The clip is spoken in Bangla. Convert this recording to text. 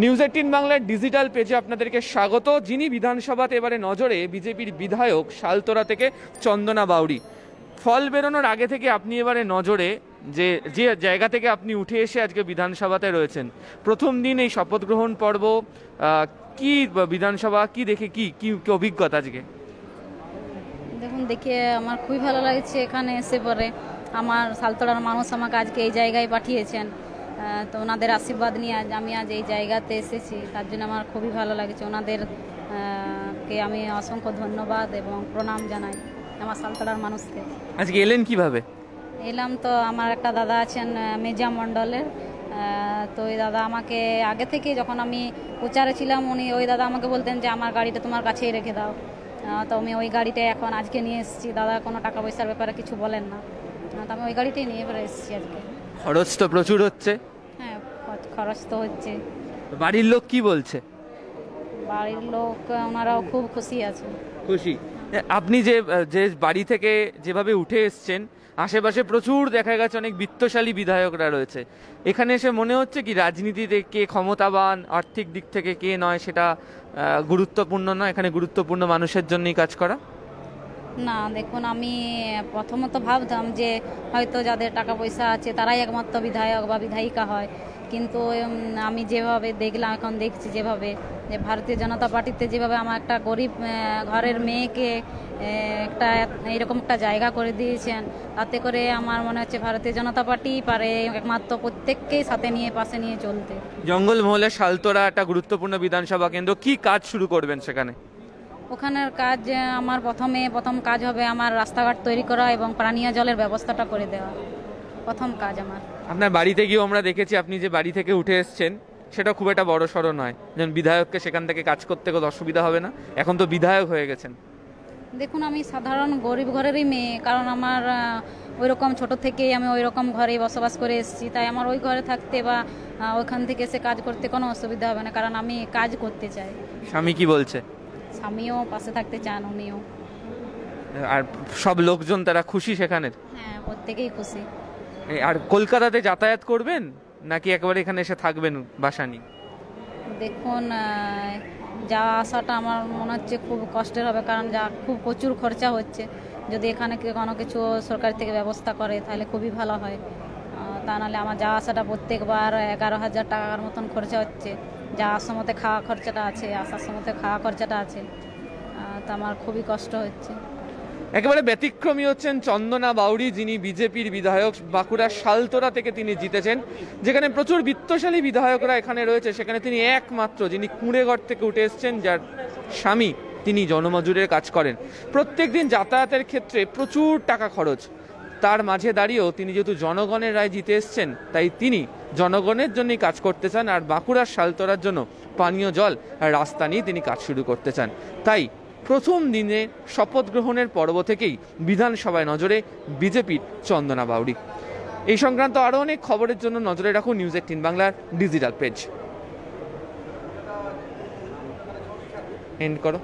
নিউজ ১৮ বাংলার ডিজিটাল পেজে আপনাদেরকে স্বাগত। যিনি বিধানসভাতে এবারে নজরে বিজেপির বিধায়ক সালতোরা থেকে চন্দনা বাউরি, ফল বেরোনোর আগে থেকে আপনি এবারে নজরে, যে যে জায়গা থেকে আপনি উঠে এসে আজকে বিধানসভাতে রয়েছেন, প্রথম দিন এই শপথ গ্রহণ পর্ব, কি বিধানসভা কি দেখে কি কি অভিজ্ঞতা আজকে? দেখুন, দেখে আমার খুবই ভালো লাগছে। এখানে এসে পরে আমার সালতোরার মানুষ আমাকে আজকে এই জায়গায় পাঠিয়েছেন, তো ওনাদের আশীর্বাদ নিয়ে আজ আমি আজ এই জায়গাতে এসেছি, তার জন্য আমার খুবই ভালো লাগছে। ওনাদেরকে আমি অসংখ্য ধন্যবাদ এবং প্রণাম জানাই আমার সালতোরার মানুষকে। আজকে এলেন কিভাবে? এলাম তো আমার একটা দাদা আছেন মেজা মণ্ডলের, তো ওই দাদা আমাকে আগে থেকে যখন আমি প্রচারে ছিলাম উনি ওই দাদা আমাকে বলতেন যে আমার গাড়িটা তোমার কাছেই রেখে দাও, তো আমি ওই গাড়িটা এখন আজকে নিয়ে এসেছি। দাদা কোনো টাকা পয়সার ব্যাপারে কিছু বলেন না, তো আমি ওই গাড়িটাই নিয়ে এবার এসেছি আজকে। খরচ তো প্রচুর হচ্ছে? হ্যাঁ, খরচ তো হচ্ছে। বাড়ির লোক কি বলছে? বাড়ির লোক ওনারাও খুব খুশি আছে। খুশি? আপনি যে যে বাড়ি থেকে যেভাবে উঠে এসছেন, আশেপাশে প্রচুর দেখা গেছে অনেক বিত্তশালী বিধায়করা রয়েছে, এখানে এসে মনে হচ্ছে কি রাজনীতিতে কে ক্ষমতাবান, আর্থিক দিক থেকে কে নয় সেটা গুরুত্বপূর্ণ না, এখানে গুরুত্বপূর্ণ মানুষের জন্যই কাজ করা? না, দেখুন আমি প্রথমত ভাবতাম যে হয়তো যাদের টাকা পয়সা আছে তারাই একমাত্র বিধায়ক বা বিধায়িকা হয়, কিন্তু আমি যেভাবে দেখলাম, এখন দেখছি যেভাবে যে ভারতীয় জনতা পার্টিতে যেভাবে আমার একটা গরিব ঘরের মেয়েকে একটা এরকম একটা জায়গা করে দিয়েছেন, তাতে করে আমার মনে হচ্ছে ভারতীয় জনতা পার্টি পারে একমাত্র প্রত্যেককেই সাথে নিয়ে পাশে নিয়ে চলতে। জঙ্গলমহলে সালতোরা একটা গুরুত্বপূর্ণ বিধানসভা কেন্দ্র, কি কাজ শুরু করবেন সেখানে? ওখানের কাজ আমার প্রথম কাজ হবে আমার রাস্তাঘাট তৈরি করা এবং পানীয় জলের ব্যবস্থাটা করে দেওয়া, প্রথম কাজ আমার। আপনার বাড়িতে গিয়েও আমরা দেখেছি আপনি যে বাড়ি থেকে উঠে এসেছেন সেটা খুব একটা বড় সড়ো নয়, যেমন বিধায়ককে সেখান থেকে কাজ করতে কোনো অসুবিধা হবে না, এখন তো বিধায়ক হয়ে গেছেন। দেখুন, আমি সাধারণ গরিব ঘরেরই মেয়ে, কারণ আমার ওই রকম ছোটো থেকেই আমি ওই রকম ঘরেই বসবাস করে এসেছি, তাই আমার ওই ঘরে থাকতে বা ওইখান থেকে এসে কাজ করতে কোনো অসুবিধা হবে না, কারণ আমি কাজ করতে চাই। স্বামী কি বলছে? স্বামীও পাশে থাকতে চান উনিও। আর সব লোকজন তারা খুশি সেখানের? হ্যাঁ, প্রত্যেকেই খুশি। আর কলকাতাতে যাতায়াত করবেন নাকি একেবারে এখানে এসে থাকবেন বাসা নিয়ে? দেখুন, যাওয়া আসাটা আমার মনে হচ্ছে খুব কষ্টের হবে, কারণ খুব প্রচুর খরচা হচ্ছে, যদি এখানে কোনো কিছু সরকার থেকে ব্যবস্থা করে তাহলে খুবই ভালো হয়, তা নাহলে আমার যাওয়া আসাটা প্রত্যেকবার 11,000 টাকার মতন খরচা হচ্ছে, যাওয়ার সময়তে খাওয়া খরচাটা আছে, আসার সময়তে খাওয়া খরচাটা আছে, তা আমার খুবই কষ্ট হচ্ছে। একেবারে ব্যতিক্রমী হচ্ছেন চন্দনা বাউরি, যিনি বিজেপির বিধায়ক, বাঁকুড়ার সালতোরা থেকে তিনি জিতেছেন, যেখানে প্রচুর বিত্তশালী বিধায়করা এখানে রয়েছে, সেখানে তিনি একমাত্র যিনি কুঁড়েঘর থেকে উঠে এসছেন, যার স্বামী তিনি জনমজুরের কাজ করেন, প্রত্যেক দিন যাতায়াতের ক্ষেত্রে প্রচুর টাকা খরচ, তার মাঝে দাঁড়িয়েও তিনি যেহেতু জনগণের রায় জিতে এসছেন তাই তিনি জনগণের জন্যই কাজ করতে চান, আর বাঁকুড়ার সালতোরার জন্য পানীয় জল আর রাস্তা নিয়ে তিনি কাজ শুরু করতে চান। তাই প্রথম দিনে শপথ গ্রহণের পর্ব থেকেই বিধানসভায় নজরে বিজেপির চন্দনা বাউরি। এই সংক্রান্ত আরও অনেক খবরের জন্য নজরে রাখুন নিউজ ১৮ বাংলার ডিজিটাল পেজ। এন্ড করো।